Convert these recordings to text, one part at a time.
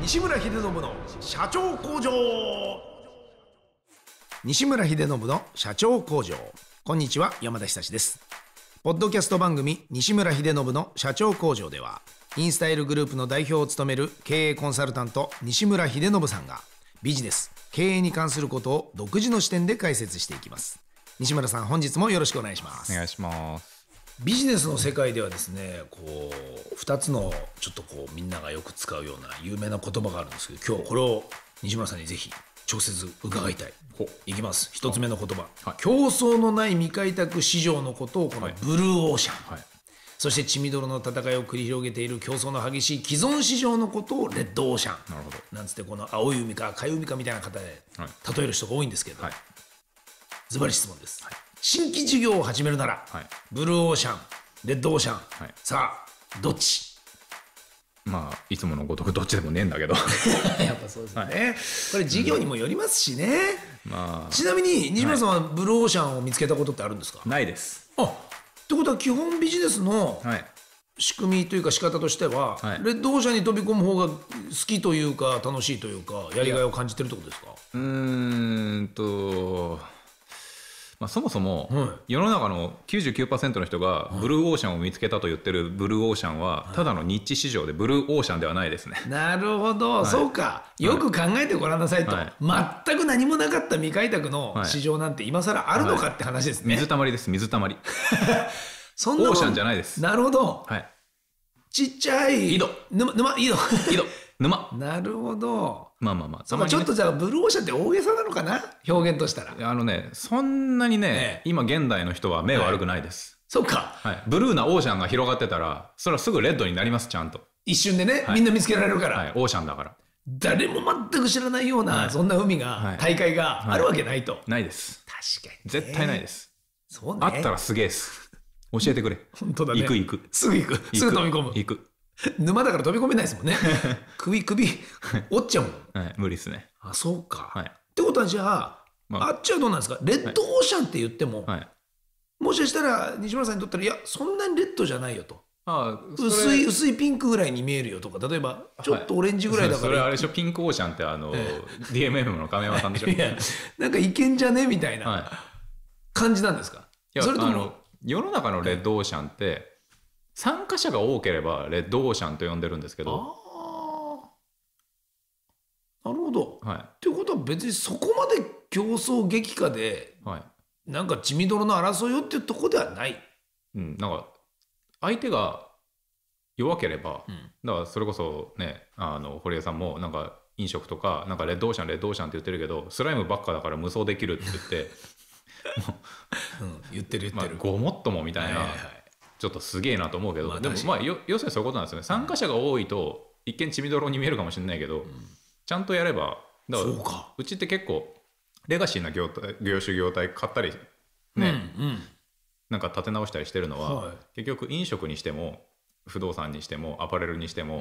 西村秀信の社長工場。西村秀信の社長工場。こんにちは、山田久志です。ポッドキャスト番組西村秀信の社長工場では、インスタイルグループの代表を務める経営コンサルタント西村秀信さんが、ビジネス、経営に関することを独自の視点で解説していきます。西村さん、本日もよろしくお願いします。お願いします。ビジネスの世界ではですね、こう2つのちょっとこうみんながよく使うような有名な言葉があるんですけど、今日これを西村さんにぜひ直接伺いたい。いきます。1つ目の言葉、はい、競争のない未開拓市場のことをこのブルーオーシャン、はいはい、そして血みどろの戦いを繰り広げている競争の激しい既存市場のことをレッドオーシャン、なるほど、なんつってこの青い海か赤い海かみたいな方で例える人が多いんですけど、はい、ズバリ質問です、はい、新規事業を始めるなら、はい、ブルーオーシャン、レッドオーシャン、はい、さあどっち？まあいつものごとくどっちでもねえんだけどやっぱそうですね、はい、これ事業にもよりますしね、まあ、ちなみに西村さんはブルーオーシャンを見つけたことってあるんですか？ないです。あ、ということは基本ビジネスの仕組みというか仕方としては、はい、レッドオーシャンに飛び込む方が好きというか楽しいというかやりがいを感じてるってことですか？まあ、そもそも世の中の 99% の人がブルーオーシャンを見つけたと言ってるブルーオーシャンはただのニッチ市場でブルーオーシャンではないですね。なるほど、はい、そうか、よく考えてごらんなさいと、はい、全く何もなかった未開拓の市場なんて今更あるのかって話ですね、はいはい、水たまりです、水たまりそんなオーシャンじゃないです。なるほど、はい、ちっちゃい井戸、沼、井戸沼、なるほど、まあまあまあ、たまにね、ちょっとじゃあブルーオーシャンって大げさなのかな、表現としたら。そんなにね、今現代の人は目悪くないです、はい、そうか、はい、ブルーなオーシャンが広がってたらそれはすぐレッドになります。ちゃんと一瞬でね、はい、みんな見つけられるから、はい、オーシャンだから誰も全く知らないような、はい、そんな海が、はい、大会があるわけないと、はい、ないです。確かに、ね、絶対ないです。そう、ね、あったらすげえです。教えてくれ。本当だね、行くすぐ行く、すぐ飛び込む、行く。沼だから飛び込めないですもんね首折っちゃうもん、はい、無理ですね。あ、そうか、はい、ってことはじゃあ、まあ、あっちはどうなんですか？レッドオーシャンって言っても、はい、もしかしたら西村さんにとったら、いやそんなにレッドじゃないよと、薄いピンクぐらいに見えるよとか、例えばちょっとオレンジぐらいだから、はい、それあれでしょ、ピンクオーシャンってDMM の亀山さんでしょいや、なんかいけんじゃねみたいな感じなんですか？いや、それとも世の中のレッドオーシャンって、はい、参加者が多ければレッドオーシャンと呼んでるんですけど。あ、なるほど、はい、ということは別にそこまで競争激化で、はい、なんか血みどろの争いよっていうとこではない、うん、なんか相手が弱ければ、うん、だからそれこそね、堀江さんもなんか飲食とか、なんかレッドオーシャンレッドオーシャンって言ってるけど、スライムばっかだから無双できるって言って言ってる言ってる、まあ、ごもっともみたいな、はいはい、ちょっとすげえなと思うけど、まあ、でもまあ要するにそういうことなんですよね。参加者が多いと一見血みどろに見えるかもしれないけど、うん、ちゃんとやれば、だからそうか、うちって結構レガシーな業種業態買ったりね、うんうん、なんか立て直したりしてるのは、はい、結局飲食にしても不動産にしてもアパレルにしても、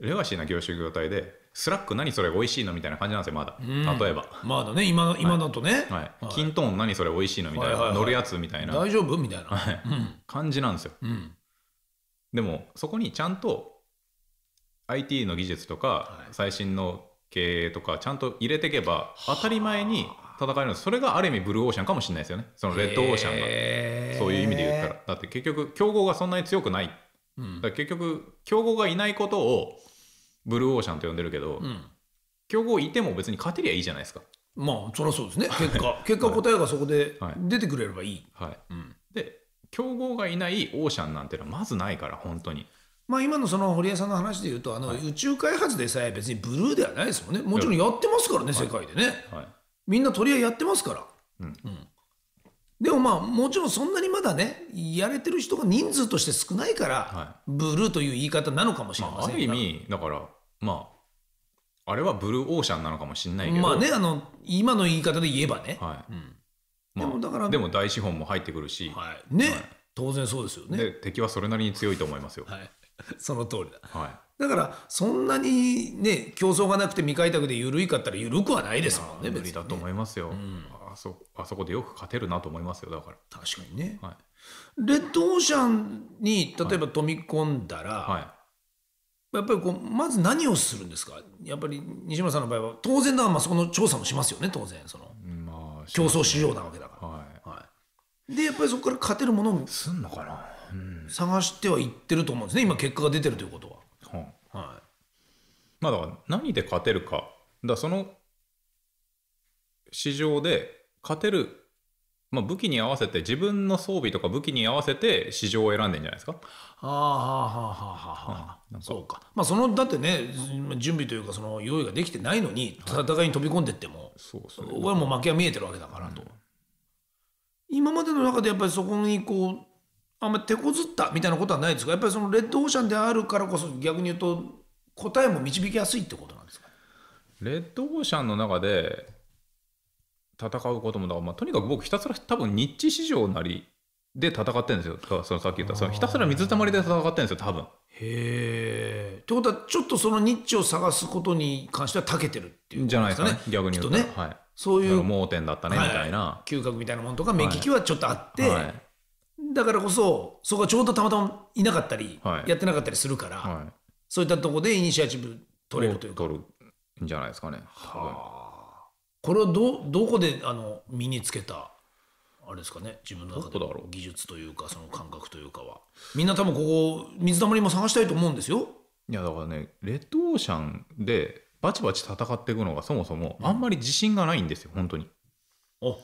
うん、レガシーな業種業態でスラック何それ美味しいのみたいな感じなんですよ、まだ、うん、例えばまだね、今だとね、はいはい、キントーン何それ美味しいのみたいな、はいはいはい、乗るやつみたいな、大丈夫みたいな、はい、うん、感じなんですよ、うん、でもそこにちゃんと IT の技術とか、はい、最新の経営とかちゃんと入れていけば当たり前に戦えるんです。それがある意味ブルーオーシャンかもしれないですよね、そのレッドオーシャンが。そういう意味で言ったら、だって結局競合がそんなに強くない、うん、だから結局競合がいないことをブルーオーシャンと呼んでるけど、うん、競合いても別に勝てりゃいいじゃないですか。まあそりゃそうですね、結果答えがそこで出てくれればいい、はいはい、うん、で競合がいないオーシャンなんてのはまずないから本当に、まあ、今のその堀江さんの話でいうと、はい、宇宙開発でさえ別にブルーではないですもんね。もちろんやってますからね、はい、世界でね、はい、みんな取り合いやってますから、うんうん、でもまあもちろんそんなにまだねやれてる人が人数として少ないから、はい、ブルーという言い方なのかもしれません、まあ、ある意味だからまああれはブルーオーシャンなのかもしれないけど、まあね、今の言い方で言えばね、はい、うん、まあ、でも大資本も入ってくるし、はい、ね、はい、当然そうですよね。で敵はそれなりに強いと思いますよ、はい、その通りだ、はい、だからそんなにね競争がなくて未開拓で緩いかったら緩くはないですもんね。無理だと思いますよ、うん、あそこでよく勝てるなと思いますよ。だから確かにね、はい、レッドオーシャンに例えば飛び込んだら、はいはい、やっぱりこうまず何をするんですか。やっぱり西村さんの場合は当然だから、まあそこの調査もしますよね当然その、まあ、競争市場なわけだから、はいはい、でやっぱりそこから勝てるものをすんのかな、うん、探してはいってると思うんですね今結果が出てるということは、うんはい、まあだから何で勝てるかだその市場で勝てる、まあ、武器に合わせて自分の装備とか武器に合わせて市場を選んでんじゃないですか。はあはあはあはあ、うん、そうか、まあ、そのだってね準備というかその用意ができてないのに戦いに飛び込んでっても、はい、そうですね、俺はもう負けは見えてるわけだからと、うん、今までの中でやっぱりそこにこうあんま手こずったみたいなことはないですか。やっぱりそのレッドオーシャンであるからこそ逆に言うと答えも導きやすいってことなんですか。レッドオーシャンの中で戦うこともだ、まあ、とにかく僕ひたすら多分ニッチ市場なりで戦ってるんですよ。そのさっき言ったそのひたすら水たまりで戦ってるんですよ多分。へー。ってことはちょっとそのニッチを探すことに関しては長けてるっていうんじゃないですかね逆に言うとね、はい、そういう盲点だったねみたいな、はい、嗅覚みたいなものとか目利きはちょっとあって、はいはい、だからこそそこがちょうどたまたまいなかったり、はい、やってなかったりするから、はい、そういったところでイニシアチブ取れるというか取るんじゃないですかね。はあ、これを どこで身につけたあれですかね自分の中で技術というかその感覚というかは。みんな多分ここ水たまりも探したいと思うんですよ。いやだからねレッドオーシャンでバチバチ戦っていくのがそもそもあんまり自信がないんですよ本当に。あ、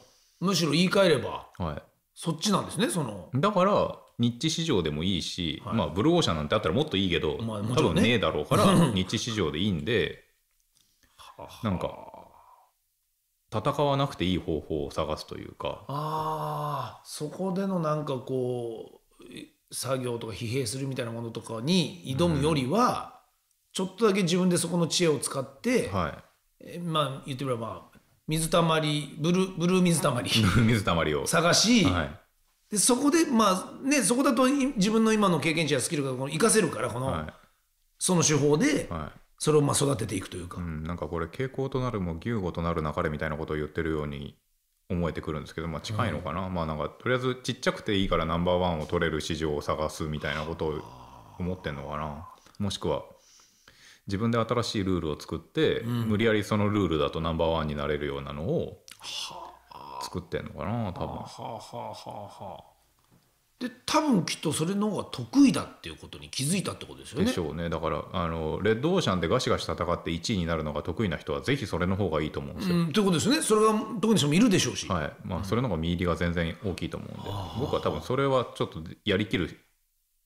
むしろ言い換えれば、はいそっちなんですね。そのだからニッチ市場でもいいし、はいまあ、ブルーオーシャンなんてあったらもっといいけど、まあね、多分ねえだろうからニッチ市場でいいんでなんか戦わなくていい方法を探すというかあそこでのなんかこう作業とか疲弊するみたいなものとかに挑むよりは、うん、ちょっとだけ自分でそこの知恵を使って、はい、まあ言ってみればまあ水たまりブルー水たまりを探し、はい、でそこでまあねそこだと自分の今の経験値やスキルが生かせるからこの、はい、その手法でそれをまあ育てていくというか、はいうん、なんかこれ傾向となるも牛語となる流れみたいなことを言ってるように思えてくるんですけど、まあ、近いのかな、うん、まあなんかとりあえずちっちゃくていいからナンバーワンを取れる市場を探すみたいなことを思ってんのかな。もしくは自分で新しいルールを作って、うん、無理やりそのルールだとナンバーワンになれるようなのを作ってんのかな多分、はあはあはあ、で多分きっとそれの方が得意だっていうことに気づいたってことですよね。でしょうね。だからレッドオーシャンでガシガシ戦って1位になるのが得意な人はぜひそれの方がいいと思うんですよ、うん、ということですね。それが得意な人もいるでしょうし、はいまあ、それの方が見入りが全然大きいと思うんで、うん、僕は多分それはちょっとやりきる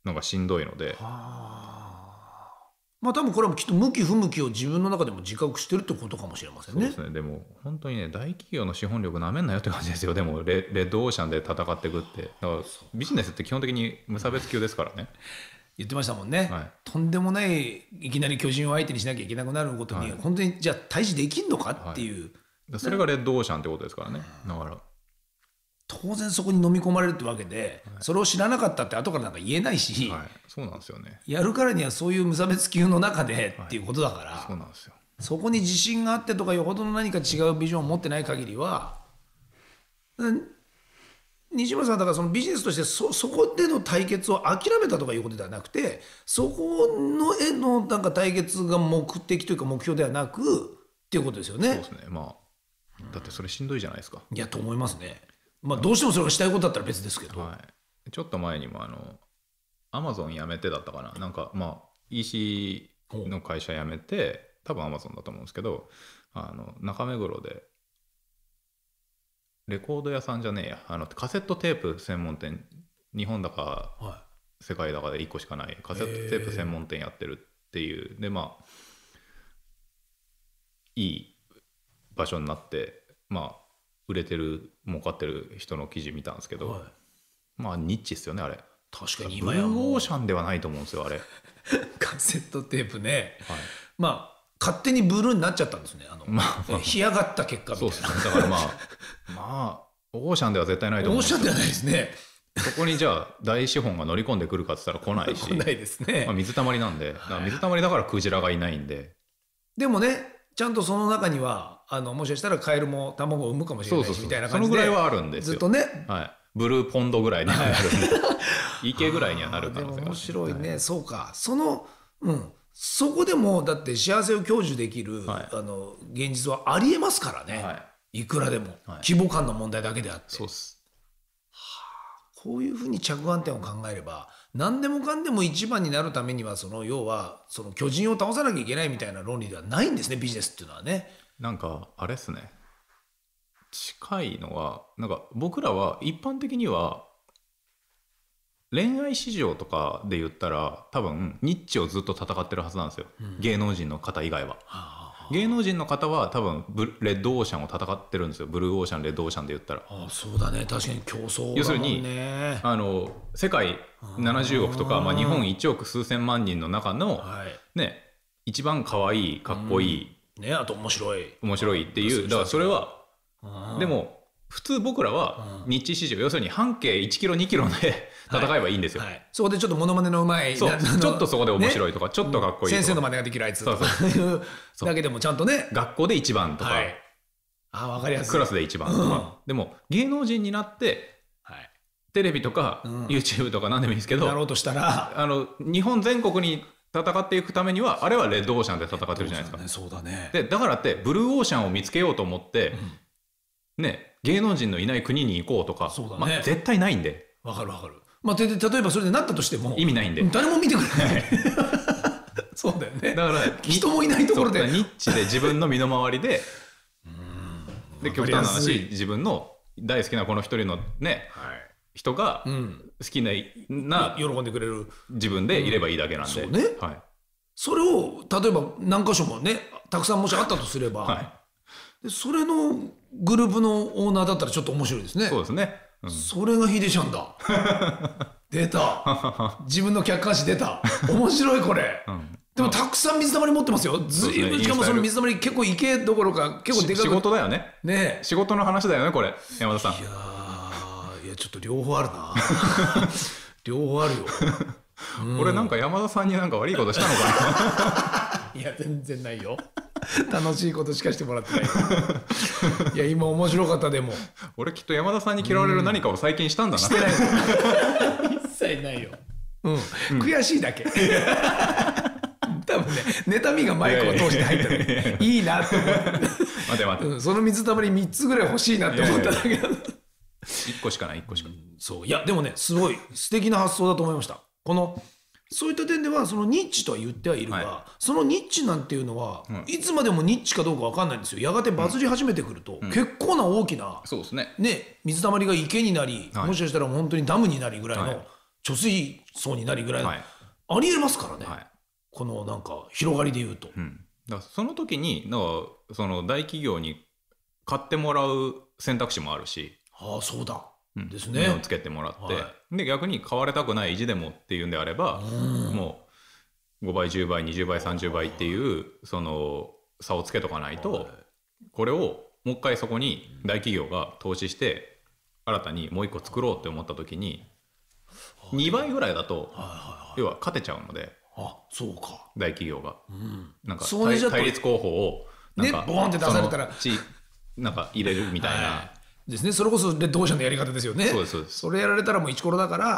のがしんどいので、はあまあ、多分これはきっと向き不向きを自分の中でも自覚してるってことかもしれませんね。そうですね。でも本当にね大企業の資本力なめんなよって感じですよ。でもレッドオーシャンで戦っていくってだからビジネスって基本的に無差別級ですからね言ってましたもんね、はい、とんでもないいきなり巨人を相手にしなきゃいけなくなることに、はい、本当にじゃあ対峙できんのかっていう、はい、それがレッドオーシャンってことですからね。だから当然そこに飲み込まれるってわけで、はい、それを知らなかったって後からなんか言えないし、はい、そうなんですよね。やるからにはそういう無差別級の中でっていうことだから、はい、そうなんですよ。そこに自信があってとかよほどの何か違うビジョンを持ってない限りは西村さんだからそのビジネスとして そこでの対決を諦めたとかいうことではなくてそこのへのなんか対決が目的というか目標ではなくっていうことですよね。そうですね、まあ、だってそれしんどいじゃないですか、うん、いやと思いますね。まあ、どうしてもそれがしたいことだったら別ですけど、はい、ちょっと前にもアマゾン辞めてだったかななんかまあ EC の会社辞めて多分アマゾンだと思うんですけど中目黒でレコード屋さんじゃねえやカセットテープ専門店日本だか、はい、世界だかで1個しかないカセットテープ専門店やってるっていうでまあいい場所になってまあ売れてる儲かってる人の記事見たんですけど、はい、まあニッチですよねあれ。確かに今やブルーオーシャンではないと思うんですよあれカセットテープね、はい、まあ勝手にブルーになっちゃったんですね干上がった結果みたいな。そうですねだからまあオーシャンでは絶対ないと思うんですけどオーシャンではないですね。そこにじゃあ大資本が乗り込んでくるかって言ったら来ないし来ないですね、まあ、水たまりなんで、水たまりだからクジラがいないんで。でもね、ちゃんとその中にはもしかしたらカエルも卵を産むかもしれないし、そうそうそうみたいな感じで、そのぐらいはあるんですよずっとね、はい、ブルーポンドぐらいにはなる池ぐらいにはなる可能性がある。でも面白いね、はい、そうか、その、うん、そこでもだって幸せを享受できる、はい、現実はありえますからね、はい、いくらでも、はい、規模感の問題だけであって。そうっす。こういうふうに着眼点を考えれば、何でもかんでも一番になるためには、その要はその巨人を倒さなきゃいけないみたいな論理ではないんですね、ビジネスっていうのはね。なんかあれですね、近いのはなんか僕らは一般的には恋愛市場とかで言ったら多分ニッチをずっと戦ってるはずなんですよ、うん、芸能人の方以外は、はあはあ、芸能人の方は多分レッドオーシャンを戦ってるんですよ。ブルーオーシャン、レッドオーシャンで言ったら。ああそうだね、確かに競争だもんね。要するに世界70億とか、まあ、日本1億数千万人の中の、はいね、一番かわいい、かっこいい、うんね、あと面白いっていう。だからそれはでも普通僕らはニッチ市場、要するに半径1キロ2キロで戦えばいいんですよ、はいはい、そこでちょっとモノマネのうまい、そうちょっとそこで面白いとか、ね、ちょっとかっこいいとか、先生のマネができるあいつとかだけでもちゃんとね、学校で一番とか、はい、あ分かりやすい、クラスで一番とか、うん、でも芸能人になって、はい、テレビとか、うん、YouTube とか何でもいいですけどなろうとしたら日本全国に戦っていくためにはあれはレッドオーシャンで戦ってるじゃないですか、ね、そうだね。でだからってブルーオーシャンを見つけようと思って、うん、ね芸能人のいない国に行こうとか、そうだね、まあ、絶対ないんで。わかるわかる、まあ、例えばそれでなったとしても意味ないんで、誰も見てくれない、はい、そうだよね。だから人もいないところでニッチで自分の身の回りでで極端な話、自分の大好きなこの一人のね、はい、人が好きな、うん、喜んでくれる自分でいればいいだけなんで、うん そうね、はい、それを例えば何箇所もねたくさんもしあったとすれば、はい、でそれのグループのオーナーだったらちょっと面白いですね。そうですね、うん、それがヒデちゃんだ出た自分の客観視出た、面白いこれ、うん、でもたくさん水たまり持ってますよ、ずいぶん。しかもその水たまり結構池どころか結構でかく、仕事だよ ね仕事の話だよねこれ、山田さん。いやちょっと両方あるな両方あるよこれ、なんか山田さんになんか悪いことしたのかないや全然ないよ楽しいことしかしてもらってないいや今面白かった。でも俺きっと山田さんに嫌われる何かを最近したんだな、してない一切ないよ、うん、悔しいだけ多分ね、妬みがマイクを通して入ったのでいいなって思って待て、うん、その水たまり3つぐらい欲しいなって思っただけだ1個しかない、1個しかない、うん、そういやでもね、すごい素敵な発想だと思いました。このそういった点ではそのニッチとは言ってはいるが、はい、そのニッチなんていうのは、うん、いつまでもニッチかどうか分かんないんですよ。やがてバズり始めてくると、うん、結構な大きな、そうですね、ね、水たまりが池になり、はい、もしかしたら本当にダムになりぐらいの、はい、貯水槽になりぐらいの、はい、ありえますからね、はい、このなんか広がりでいうと、うん、だからその時にその大企業に買ってもらう選択肢もあるし、ああそうだですね、目をつけてもらって、はい、で逆に買われたくない意地でもっていうんであれば、うん、もう5倍10倍20倍30倍っていうその差をつけとかないと、はい、これをもう一回そこに大企業が投資して新たにもう一個作ろうって思った時に、2倍ぐらいだと要は勝てちゃうので、あそうか、大企業が、うん、なんか対立候補をなんか、ね、ボーンって出されたらなんか入れるみたいな、はいですね、それこそレッドオーシャンのやり方ですよね。そうですそうです。それやられたらもうイチコロだから、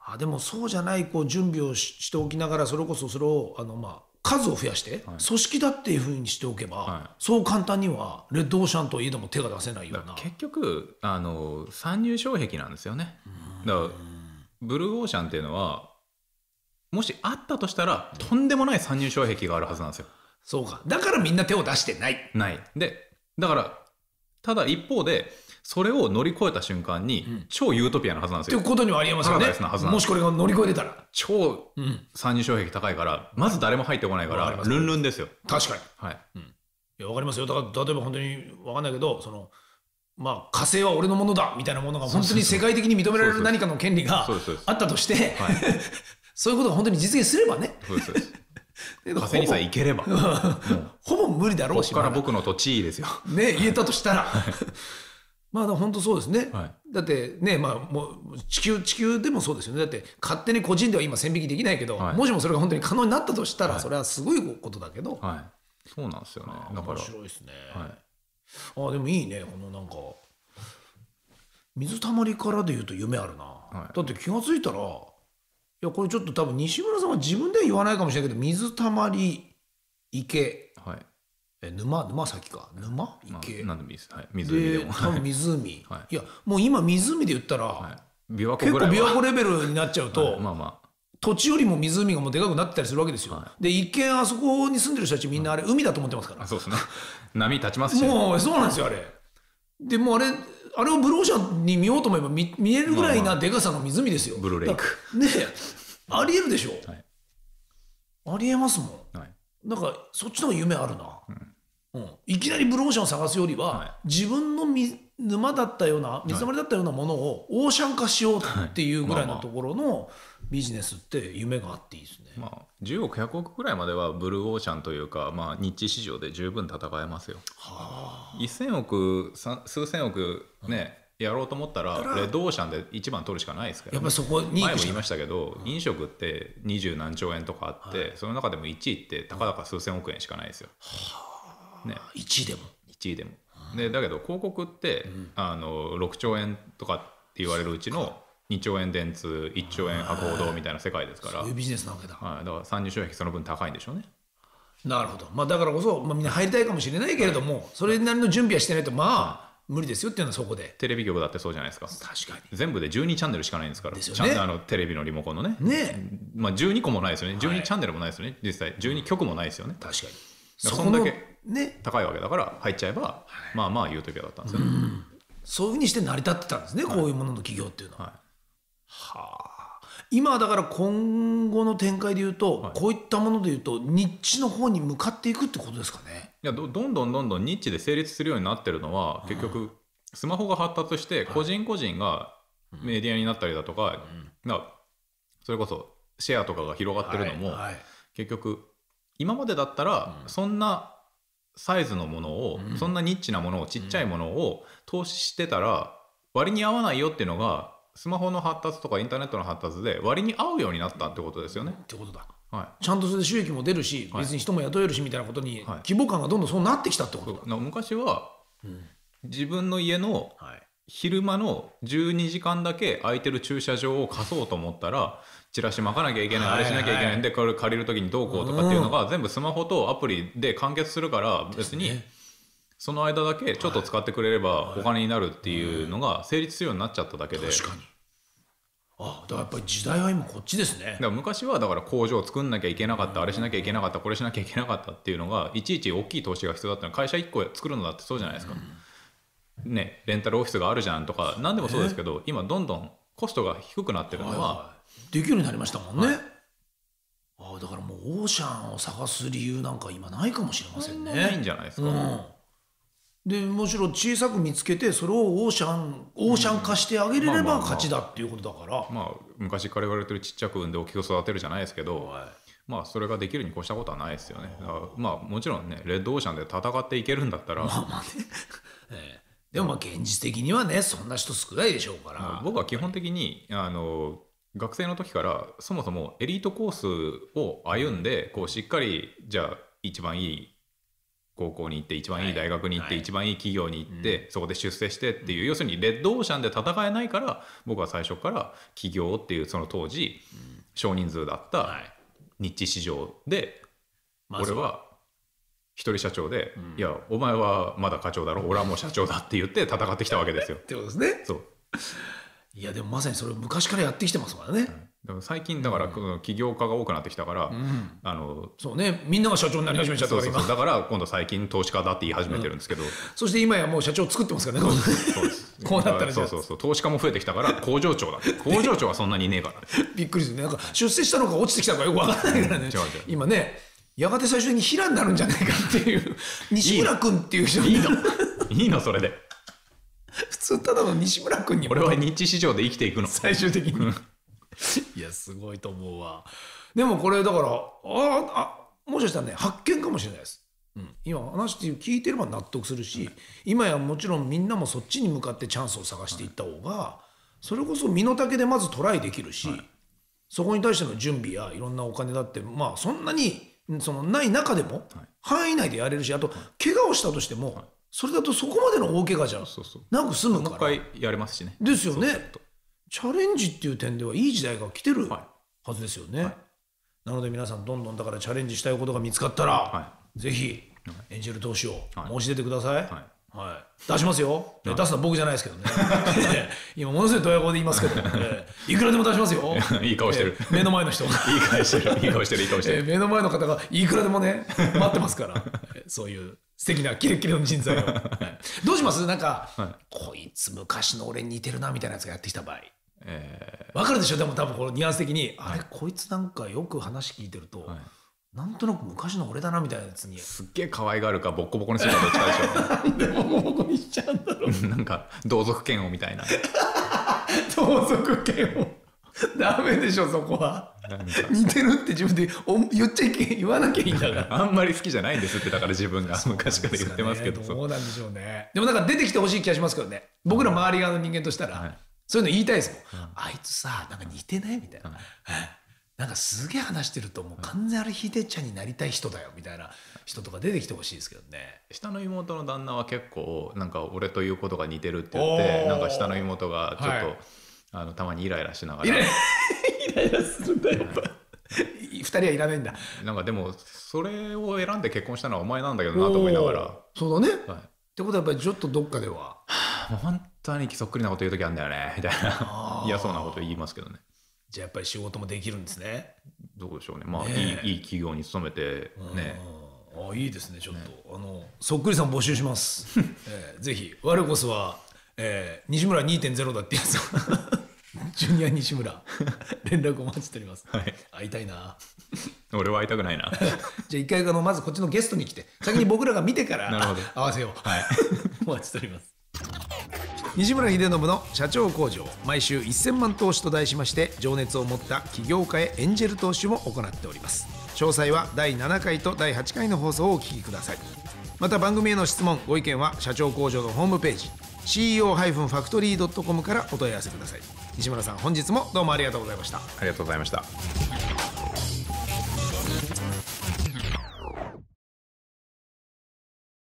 はい、でもそうじゃないこう準備をしておきながら、それこそそれをまあ数を増やして、はい、組織だっていうふうにしておけば、はい、そう簡単にはレッドオーシャンといえども手が出せないような、結局参入障壁なんですよね。だからブルーオーシャンっていうのはもしあったとしたらとんでもない参入障壁があるはずなんですよ。そうか、だからみんな手を出してないで、だからただ一方でそれを乗り越えた瞬間に超ユートピアなはずなんですよ、うん、ってことにはありえますよね。もしこれが乗り越えれたら超参入障壁高いから、うん、まず誰も入ってこないから、うん、ルンルンですよ。確かに、はい、うん、いや分かりますよ。だから例えば本当に分かんないけど、そのまあ火星は俺のものだみたいなものが本当に世界的に認められる何かの権利があったとして、はい、そういうことが本当に実現すればね、そうです火星にさえ行ければほぼ無理だろうし、ここから僕の土地ですよね、言えたとしたら、はい、まあ本当そうですね、はい、だってね、まあ、もう地球でもそうですよね。だって勝手に個人では今線引きできないけど、はい、もしもそれが本当に可能になったとしたら、はい、それはすごいことだけど、はい、そうなんですよね。だから面白いですね、はい、あでもいいね。このなんか水たまりからでいうと夢あるな、はい、だって気がついたら、いやこれちょっと多分西村さんは自分では言わないかもしれないけど、水たまり池、はい沼先か沼池、まあ、何でもいいです、はい、湖でも多分湖、はい、いやもう今湖で言ったら、はい、琵琶湖ぐらいは結構琵琶湖レベルになっちゃうと、はいまあまあ、土地よりも湖がもうでかくなってたりするわけですよ、はい、で一見あそこに住んでる人たちみんなあれ海だと思ってますから、うん、あそうですね波立ちますし、ね、もうそうなんですよあれでもうあれをブルーオーシャンに見ようと思えば 見えるぐらいなでかさの湖ですよ、まあまあ、ブルーレイクねありえるでしょ、はい、ありえますもん、はい、なんかそっちの方が夢あるな、うんうん、いきなりブルーオーシャンを探すよりは、はい、自分の沼だったような水溜まりだったようなものをオーシャン化しようっていうぐらいのところのビジネスって夢があっていいですね、まあまあ、10億100億ぐらいまではブルーオーシャンというか、まあ、日市場で十分戦えますよ、はあ、1000億数千億ね、うん、やろうと思ったらレッドオーシャンで一番取るしかないですから、ね、やっぱそこに前も言いましたけど、うん、飲食って20何兆円とかあって、はい、その中でも1位ってたかだか数千億円しかないですよ、はあね、1位でも、うん、でだけど広告って、うん、6兆円とかって言われるうちの2兆円電通1兆円博報堂みたいな世界ですから、そういうビジネスなわけだ、はい、だから参入障壁その分高いんでしょうね。なるほど、まあ、だからこそ、まあ、みんな入りたいかもしれないけれども、はい、それなりの準備はしてないとまあ、はい、無理ですよっていうのはそこでテレビ局だってそうじゃないですか。確かに全部で12チャンネルしかないんですからですよ、ね、テレビのリモコンのね、まあ、12個もないですよね、12チャンネルもないですよね、実際12局もないですよね、確かにそんだけ高いわけだから入っちゃえば、はい、まあまあユートピアだったんですよね、うん、そういうふうにして成り立ってたんですね、はい、こういうものの企業っていうのは、はい、はあ、今だから今後の展開でいうと、はい、こういったものでいうとニッチの方に向かっていくってことですかね。いや どんどんニッチで成立するようになってるのは、結局スマホが発達して個人個人がメディアになったりだとか、はい、だからそれこそシェアとかが広がってるのも、はいはい、結局今までだったらそんなサイズのものを、うん、そんなニッチなものをちっちゃいものを投資してたら割に合わないよっていうのが、スマホの発達とかインターネットの発達で割に合うようになったってことですよね。ってことだ、はい、ちゃんとそれで収益も出るし、はい、別に人も雇えるしみたいなことに規模感がどんどんそうなってきたってことだ、はい、昔は、うん、自分の家の昼間の12時間だけ空いてる駐車場を貸そうと思ったらチラシ巻かなきゃいけない、あれしなきゃいけないんで、これ借りるときにどうこうとかっていうのが全部スマホとアプリで完結するから、別にその間だけちょっと使ってくれればお金になるっていうのが成立するようになっちゃっただけで。確かに、ああ、だからやっぱり時代は今こっちですね。だから昔はだから工場を作んなきゃいけなかった、あれしなきゃいけなかった、これしなきゃいけなかったっていうのがいちいち大きい投資が必要だったのは、会社1個作るのだってそうじゃないですか、ね、レンタルオフィスがあるじゃんとか何でもそうですけど、今どんどんコストが低くなってるのはできるようになりましたもんね、はい、ああ、だからもうオーシャンを探す理由なんか今ないかもしれませんね。ないんじゃないですか、うん、でむしろ小さく見つけてそれをオーシャン化してあげれれば勝ちだっていうことだから、まあ昔から言われてるちっちゃく産んで大きく育てるじゃないですけど、はい、まあそれができるに越したことはないですよね。だからまあもちろんね、レッドオーシャンで戦っていけるんだったら、まあまあねでもまあ現実的にはね、そんな人少ないでしょうから、まあ、僕は基本的に学生の時からそもそもエリートコースを歩んで、こうしっかりじゃあ一番いい高校に行って、一番いい大学に行って、一番いい企業に行って、そこで出世してっていう、要するにレッドオーシャンで戦えないから、僕は最初から起業っていう、その当時少人数だったニッチ市場で、俺は一人社長で、いやお前はまだ課長だろ、俺はもう社長だって言って戦ってきたわけですよってことですね。そう、いやでもまさにそれを昔からやってきてますからね、うん、でも最近だから起業家が多くなってきたから、うん、そうね、みんなが社長になり始めちゃったから、そうそうそう、だから今度最近投資家だって言い始めてるんですけど、うん、そして今やもう社長作ってますからね、そうですこうなったら、そうそうそう、投資家も増えてきたから工場長だ工場長はそんなにいねえから、ね、びっくりするね。なんか出世したのか落ちてきたのかよく分からないからね、違う今ね、やがて最終的に平になるんじゃないかっていう西村君っていう人いいのいいのそれで普通ただの西村君に俺はニッチ市場で生きていくの最終的にいやすごいと思うわ。でもこれだから、ああ、もしかしたらね、発見かもしれないです。うん、今話聞いてれば納得するし、うん、今やもちろんみんなもそっちに向かってチャンスを探していった方がそれこそ身の丈でまずトライできるし、はい、そこに対しての準備やいろんなお金だって、まあ、そんなにそのない中でも範囲内でやれるし、あと怪我をしたとしても、はい、それだとそこまでの大怪我じゃなく済むからもう一回やれますしね。ですよね。チャレンジっていう点ではいい時代が来てるはずですよね、はいはい、なので皆さんどんどんだからチャレンジしたいことが見つかったら、はい、ぜひエンジェル投資を申し出てください、はいはいはい、出しますよ、はい、出すのは僕じゃないですけどね今ものすごいドヤ顔で言いますけど、いくらでも出しますよいい顔してる、目の前の人がいい顔してるいい顔してるいい顔してる、目の前の方がいくらでもね待ってますからそういう素敵なキレッキレの人材を、はい、どうします？なんか、はい、こいつ昔の俺に似てるなみたいなやつがやってきた場合、わかるでしょ。でも多分このニュアンス的に、はい、あれこいつなんかよく話聞いてると、はい、なんとなく昔の俺だなみたいなやつにすっげえ可愛がるかボッコボコにするかどっちかでしょでもボコボコにしちゃうんだろうなんか同族嫌悪みたいな同族嫌悪ダメでしょそこは似てるって自分で言っちゃいけ言わなきゃいいんだからあんまり好きじゃないんですって。だから自分が昔から言ってますけど、そうなんでしょうね。でもなんか出てきてほしい気がしますけどね、僕ら周り側の人間としたら、はい、そういうの言いたいですもん、うん、あいつさなんか似てないみたいな、はい、なんかすげえ話してるともう完全あれヒデちゃんになりたい人だよみたいな人とか出てきてほしいですけどね。下の妹の旦那は結構なんか俺ということが似てるって言って、なんか下の妹がちょっと、はい、たまにイライラしながらイライラするんだやっぱ、はい、2人はいらないんだ。なんかでもそれを選んで結婚したのはお前なんだけどなと思いながら。そうだね、はい、ってことはやっぱりちょっとどっかでは本当にそっくりなこと言う時あるんだよねみたいな嫌そうなこと言いますけどね。じゃあやっぱり仕事もできるんですね。どうでしょうね。まあね、いい企業に勤めてね。あ、いいですね。ちょっと、ね、そっくりさん募集します。ぜひ我こそは、西村 2.0 だってやつ。ジュニア西村連絡お待ちしております。はい、会いたいな。俺は会いたくないな。じゃあ一回まずこっちのゲストに来て先に僕らが見てから合わせよう。はい、お待ちしております。西村秀信の社長工場、毎週1000万投資と題しまして、情熱を持った起業家へエンジェル投資も行っております。詳細は第7回と第8回の放送をお聞きください。また番組への質問ご意見は社長工場のホームページ CEO-factory.com からお問い合わせください。西村さん、本日もどうもありがとうございました。ありがとうございました。